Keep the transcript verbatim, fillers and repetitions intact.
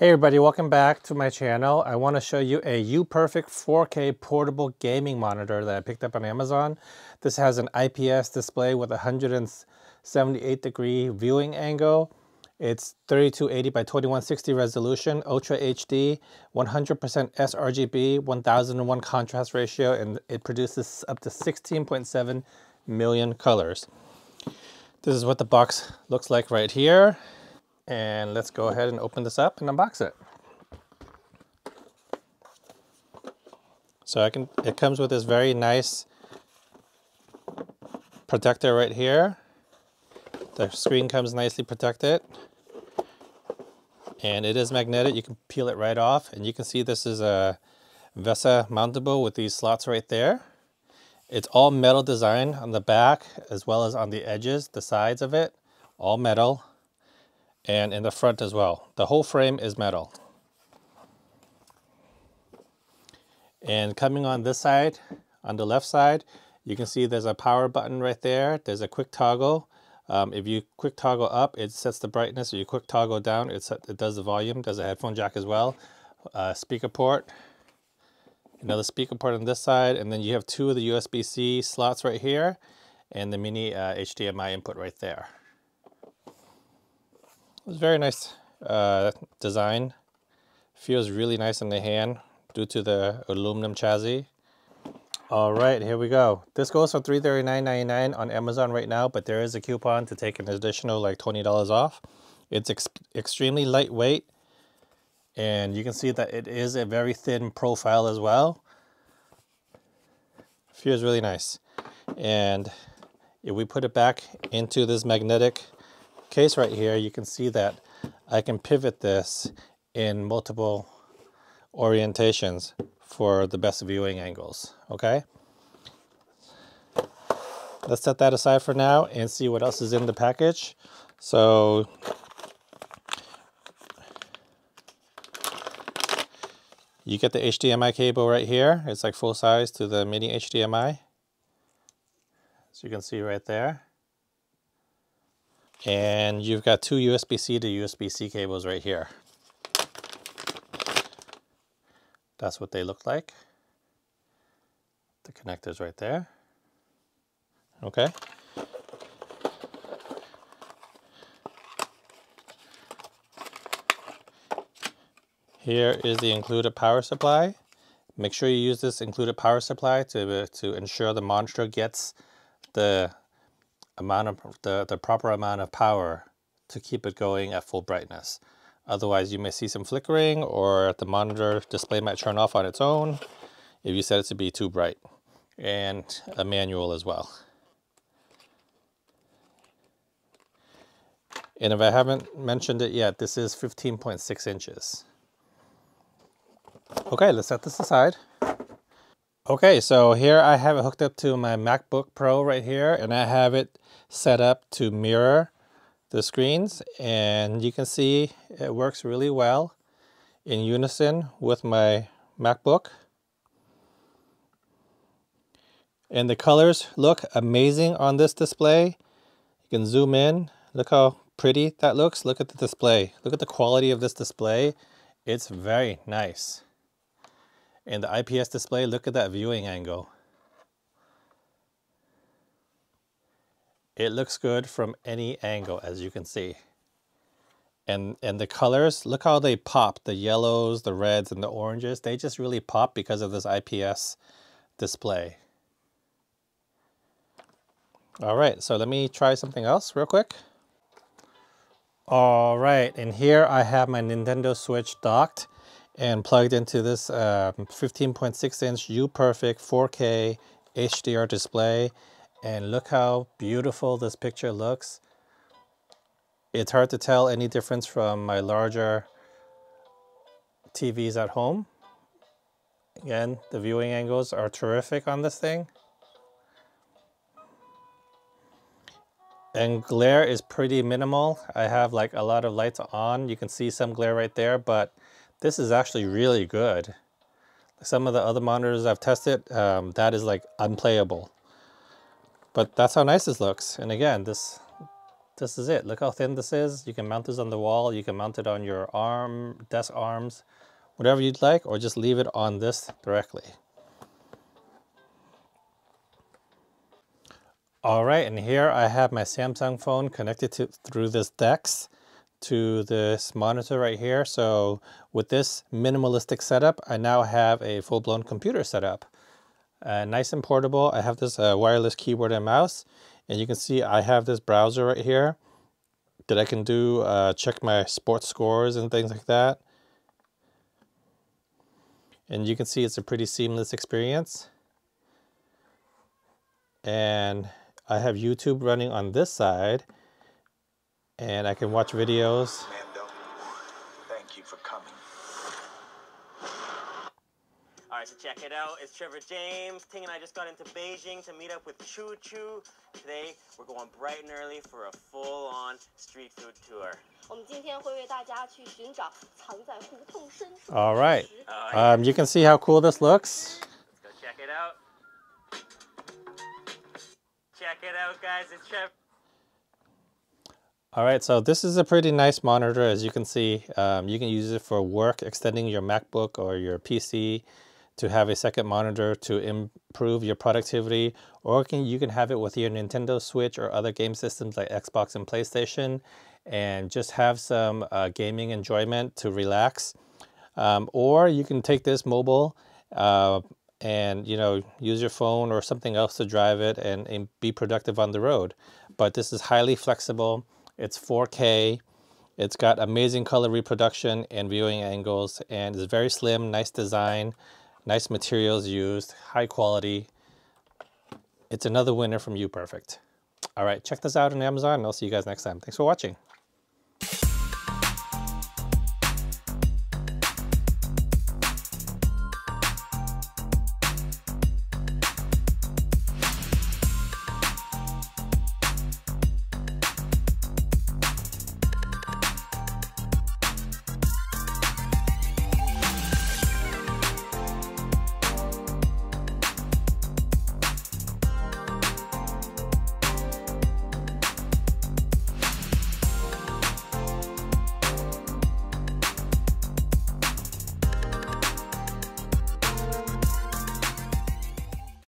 Hey everybody, welcome back to my channel. I want to show you a UPerfect four K portable gaming monitor that I picked up on Amazon. This has an I P S display with a one hundred seventy-eight degree viewing angle. It's thirty-two eighty by twenty-one sixty resolution, Ultra H D, one hundred percent sRGB, one thousand to one contrast ratio, and it produces up to sixteen point seven million colors. This is what the box looks like right here. And let's go ahead and open this up and unbox it. So I can, it comes with this very nice protector right here. The screen comes nicely protected. And it is magnetic, you can peel it right off. And you can see this is a VESA mountable with these slots right there. It's all metal design on the back as well as on the edges, the sides of it, all metal. And in the front as well. The whole frame is metal. And coming on this side, on the left side, you can see there's a power button right there. There's a quick toggle. Um, if you quick toggle up, it sets the brightness. If you quick toggle down, it, set, it does the volume. There's a headphone jack as well. Uh, speaker port. Another speaker port on this side. And then you have two of the U S B C slots right here. And the mini uh, H D M I input right there. It's very nice uh, design. Feels really nice in the hand due to the aluminum chassis. All right, here we go. This goes for three hundred thirty-nine ninety-nine on Amazon right now, but there is a coupon to take an additional like twenty dollars off. It's ex extremely lightweight, and you can see that it is a very thin profile as well. Feels really nice. And if we put it back into this magnetic case right here, you can see that I can pivot this in multiple orientations for the best viewing angles. Okay, let's set that aside for now and see what else is in the package. So you get the H D M I cable right here. It's like full size to the mini H D M I, so you can see right there. And you've got two U S B C to U S B C cables right here. That's what they look like. The connector's right there. Okay. Here is the included power supply. Make sure you use this included power supply to, to ensure the monitor gets the amount of the, the proper amount of power to keep it going at full brightness. Otherwise you may see some flickering, or the monitor display might turn off on its own if you set it to be too bright. And a manual as well. And if I haven't mentioned it yet, this is fifteen point six inches. Okay, let's set this aside. Okay, so here I have it hooked up to my MacBook Pro right here, and I have it set up to mirror the screens, and you can see it works really well in unison with my MacBook. And the colors look amazing on this display. You can zoom in, look how pretty that looks. Look at the display, look at the quality of this display. It's very nice. And the I P S display, look at that viewing angle. It looks good from any angle, as you can see. And, and the colors, look how they pop. The yellows, the reds, and the oranges, they just really pop because of this I P S display. All right, so let me try something else real quick. All right, and here I have my Nintendo Switch docked and plugged into this fifteen point six inch UPerfect four K H D R display. And look how beautiful this picture looks. It's hard to tell any difference from my larger T Vs at home. Again, the viewing angles are terrific on this thing. And glare is pretty minimal. I have like a lot of lights on. You can see some glare right there, but this is actually really good. Some of the other monitors I've tested, um, that is like unplayable. But that's how nice this looks. And again, this this is it. Look how thin this is. You can mount this on the wall. You can mount it on your arm, desk arms, whatever you'd like, or just leave it on this directly. All right, and here I have my Samsung phone connected to, through this Dex to this monitor right here. So with this minimalistic setup, I now have a full-blown computer setup. Uh, nice and portable. I have this uh, wireless keyboard and mouse, and you can see I have this browser right here that I can do, uh, check my sports scores and things like that. And you can see it's a pretty seamless experience. And I have YouTube running on this side, and I can watch videos. Mando, thank you for coming. All right, so check it out. It's Trevor James Ting, and I just got into Beijing to meet up with Choo Choo. Today, we're going bright and early for a full-on street food tour. All right. Um, you can see how cool this looks. Let's go check it out. Check it out, guys. It's Trev. All right, so this is a pretty nice monitor, as you can see. Um, you can use it for work, extending your MacBook or your P C to have a second monitor to improve your productivity, or can, you can have it with your Nintendo Switch or other game systems like Xbox and PlayStation, and just have some uh, gaming enjoyment to relax. Um, or you can take this mobile uh, and you know, use your phone or something else to drive it and, and be productive on the road. But this is highly flexible. It's four K. It's got amazing color reproduction and viewing angles, and it's very slim, nice design, nice materials used, high quality. It's another winner from UPerfect. All right, check this out on Amazon, and I'll see you guys next time. Thanks for watching.